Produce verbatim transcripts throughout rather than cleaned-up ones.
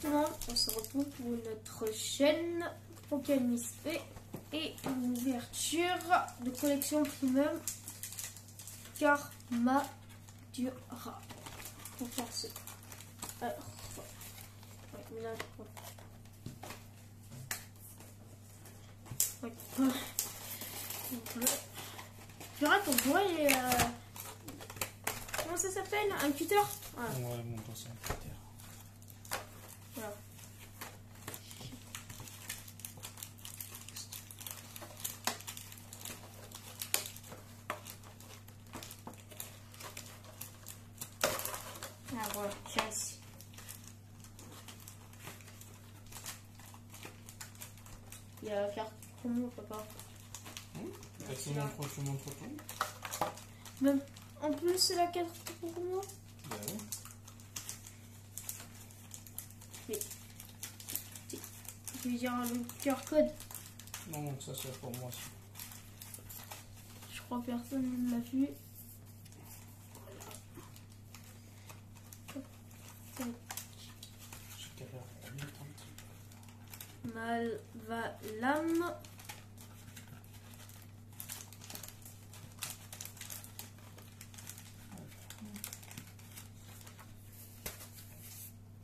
tout le monde, on se retrouve pour notre chaîne Pokémon Mystery et une ouverture de collection Primum Karma Dura. Pour faire ce. Alors, ouais, mais là, ouais. Donc, là. Pirate, on voit les. Euh... Comment ça s'appelle? Un cutter? Voilà. Ouais, bon, c'est un cutter. Voilà. Ah voilà, tiens ici. Il y a carte promo, papa. Tu montres, tu montres tout. Même en plus, c'est la carte promo. Bah oui. Mais, je veux dire le Q R code. Non, non, ça c'est pour moi. Je crois que personne ne l'a vu. Mal va l'âme.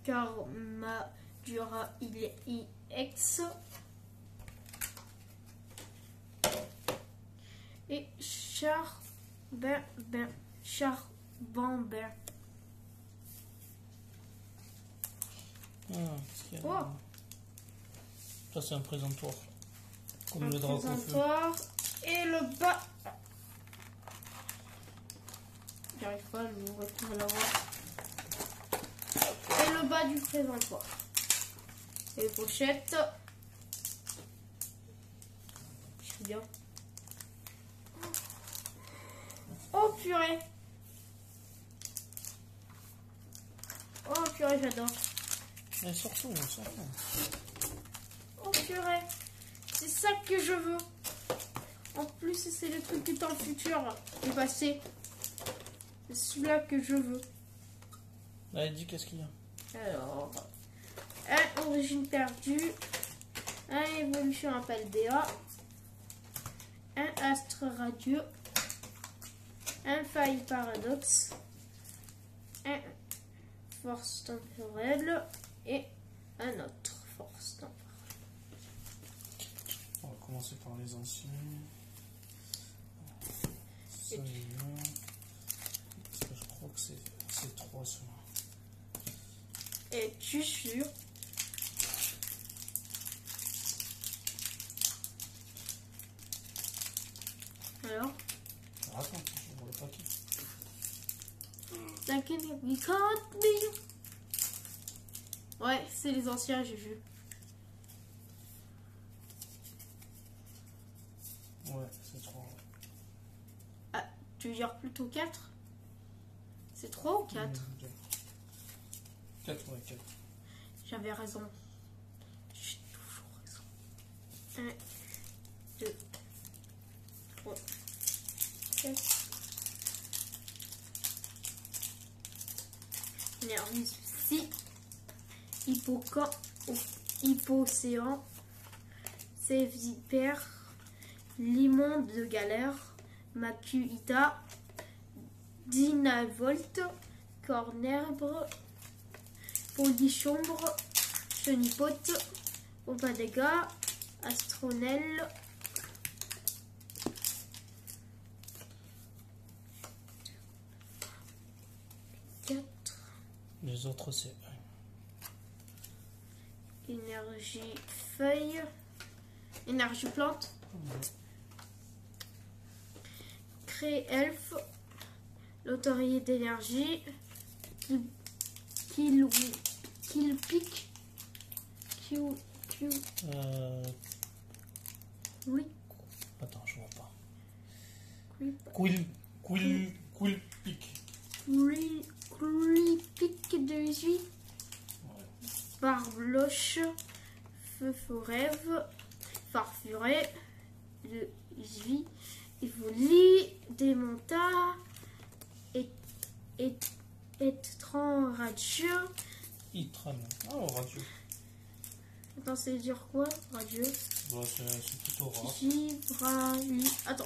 Carmadura E X et Charbin Ben Charbon Ben. Ah, a... oh. Ça c'est un présentoir. Comme un le présentoir et le bas. J'arrive pas, je vais pouvoir l'avoir. Et le bas du présentoir. Et les pochettes. Je suis bien. Oh purée. Oh purée, j'adore. Mais surtout, surtout. Oh purée. C'est ça que je veux. En plus, c'est le truc du temps futur, du passé. C'est celui-là que je veux. Allez, dis qu'est-ce qu'il y a. Alors, un origine perdue, un évolution à Paldea, un astre radieux, un faille paradoxe, un force temporelle et un autre force temporelle. On va commencer par les anciens. Ça, tu... Parce que je crois que c'est trois seulement. Es-tu sûr? Alors? Attends, je vois le paquet. T'inquiète, we can't be. Ouais, c'est les anciens, j'ai vu. Ouais, c'est trois. Ah, tu veux dire plutôt quatre? C'est trois ou quatre? Mmh, quatre, ouais, quatre. J'avais raison. J'ai toujours raison. un, deux, trois, quatre. On est revenu ici. Hippocamp, Hypocéan, Sévipère, Limon de Galère, Macu Ita, Dina Volt, Cornèbre, Polichombre, Chenipote, Oba Dega, Astronel. quatre. Les autres, c'est. Énergie feuille. Énergie plante. Mmh. Cré elfe. L'autorité d'énergie. Kill, kill pick, Q, Q. Euh... Oui. Attends, je vois pas. Quill, quill, quill pick. Quill, quill pick de J. Barbloche, feu forève, farfuré de J. Il vous lit, démonta et et étrange, Itran. Oh, radieux. Attends, c'est dire quoi, radieux? Bah, c'est plutôt rare. Givrali. Attends.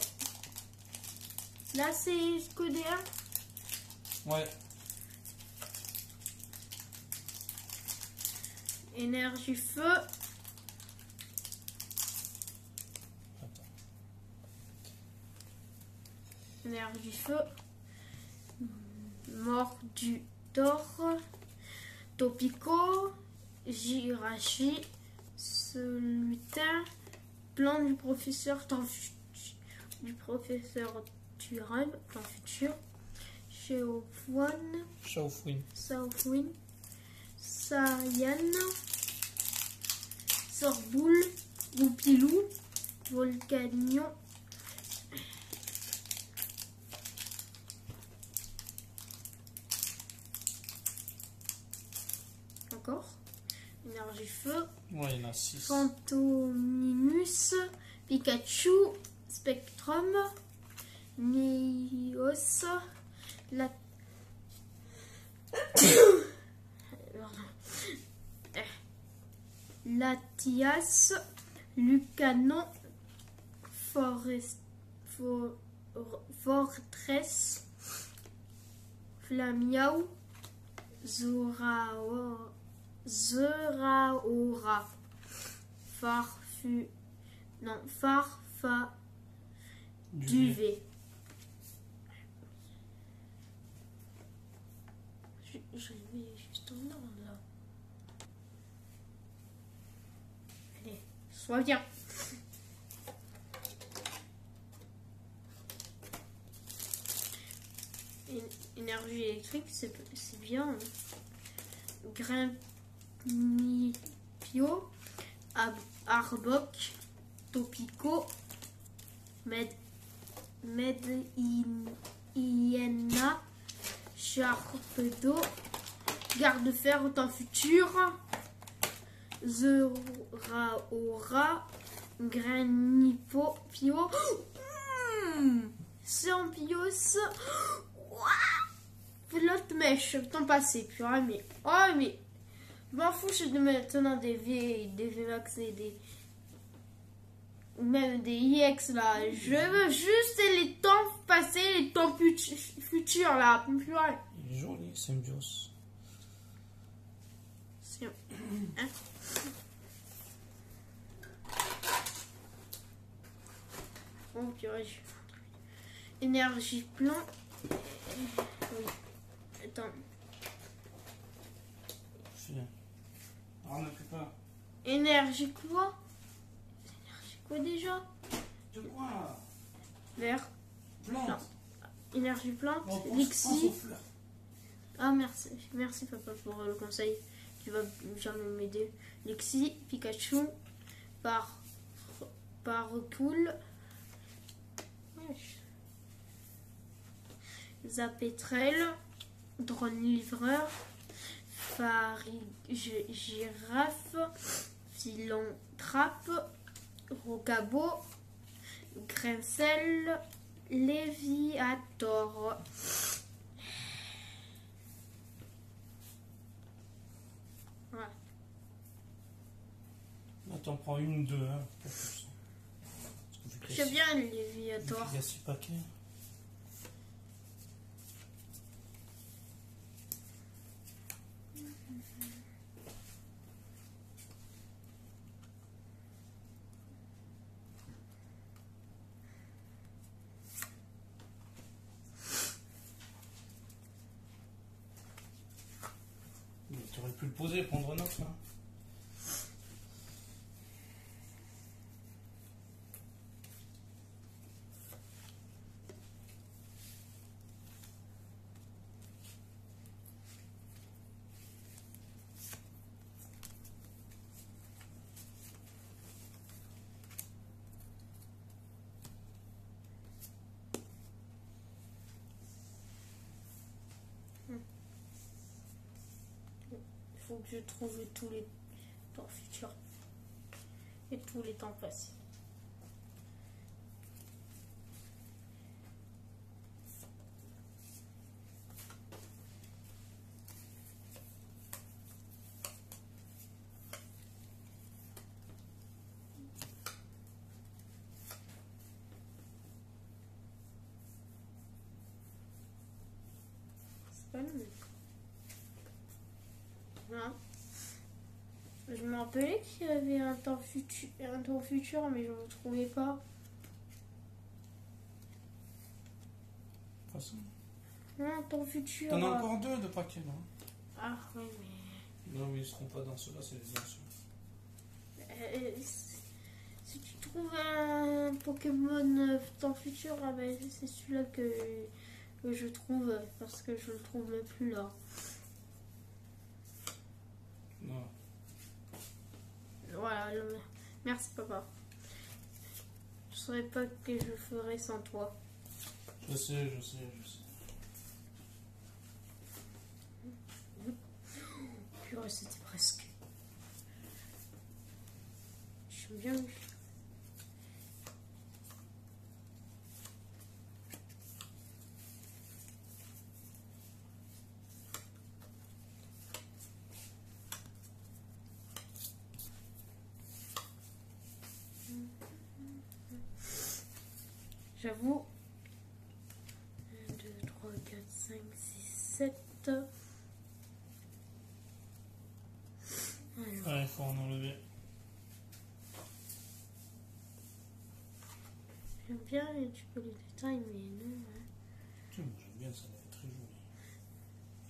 Là, c'est Scodéa? Ouais. Énergie feu. Attends. Énergie feu. Mort du tort. Topico. Jirachi. Ce lutin. Plan du professeur temps du professeur Turin. Plan futur. Chéopouane. Saufouine. Saufouine. Saiyan, Sorboule, Goupilou, Volcanion, encore, énergie feu, ouais, il y en a six. Phantominus, Pikachu, Spectrum, Nios, la... Latias, Lucanon, Forest, For, Fortress, Flamiao, Zorao, Zeraora, Farfu, non, Farfa, Duvet. Je, je vais juste en ordre là. Sois bien. Énergie électrique, c'est bien. Grimpio, Arbok, Topico, Med, Mediana, Charpedo, Garde-fer au temps futur. Zeraora, Granipo, Pio, mmh, Sampios, Flotte mèche, temps passé, purée, mais oh, mais je m'en fous, je de maintenant des V, des Vmax et des. Même des I X là. Je veux juste les temps passés, les temps futurs là, purée. Il est joli, Sampios. C'est. Hein? Oh, purée, je... Énergie plan. Oui. Attends. Si. On ne fait pas. Énergie quoi? Énergie quoi déjà? De quoi? Vert. Plante. Non. Énergie plante. Lixi. Ah merci. Merci papa pour euh, le conseil. Tu vas bien m'aider. Lexi, Pikachu, par par cool. Zapetrel, drone livreur, girafe, philanthrope, rocabo, grincelle, léviator. T'en prends une ou deux, hein, pas plus. J'aime bien le Léviator. Il y a six paquets. Tu aurais pu le poser, prendre un autre, hein. Faut que je trouve tous les temps futurs et tous les temps passés. mais... Voilà. Je me rappelais qu'il y avait un temps futur, un temps futur mais je ne le trouvais pas. De toute façon. Un temps futur. T'en as euh... encore deux de paquets là. Ah oui mais. Non mais ils ne seront pas dans ceux-là, c'est les anciens. Euh, si tu trouves un Pokémon temps futur, ah ben, c'est celui-là que, que je trouve parce que je ne le trouve plus là. Non. Voilà, le... merci papa. Je ne saurais pas que je ferais sans toi. Je sais, je sais, je sais. Purée, c'était presque. Je suis bien. J'avoue. un, deux, trois, quatre, cinq, six, sept. Alors. Ouais, il faut en enlever. J'aime bien et tu peux les détails, mais non. Hein. J'aime bien, ça va être très joli.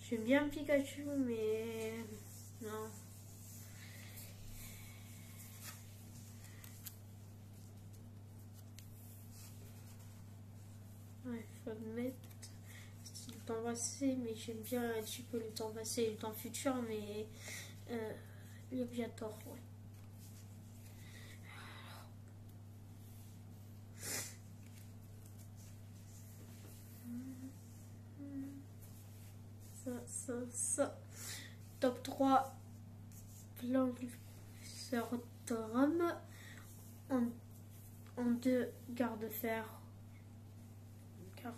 J'aime bien Pikachu, mais. Non. Mettre c'est le temps passé, mais j'aime bien un petit peu le temps passé et le temps futur, mais euh, Léviator, ouais. Ça, ça, ça. Top trois, plan du professeur Torum. En deux, garde-fer.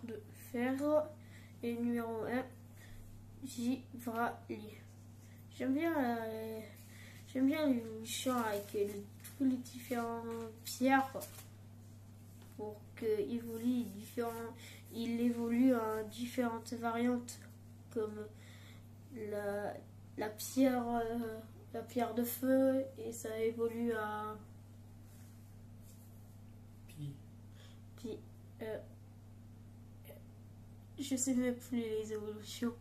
De fer et numéro un Givrali. J'aime bien euh, j'aime bien les champs avec euh, tous les différents pierres pour qu'il évolue différents il évolue en différentes variantes comme la, la pierre euh, la pierre de feu et ça évolue à pi pi euh, je sais même plus les évolutions.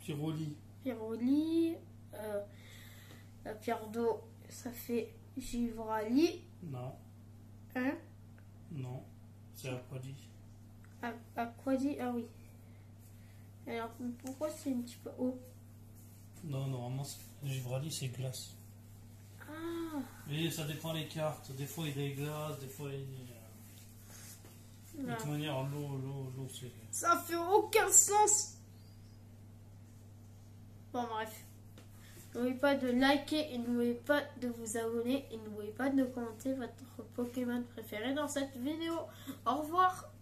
Pyroli. Pyroli. Euh, la pierre d'eau, ça fait Givrali. Non. Hein? Non. C'est Aquadi. Aquadi, ah oui. Alors pourquoi c'est un petit peu haut? Non, normalement, Givrali c'est glace. Ah. Mais ça dépend des cartes. Des fois il est glace, des fois il est. De toute manière, l'eau, l'eau, l'eau, c'est... Ça fait aucun sens. Bon, bref. N'oubliez pas de liker et n'oubliez pas de vous abonner et n'oubliez pas de commenter votre Pokémon préféré dans cette vidéo. Au revoir.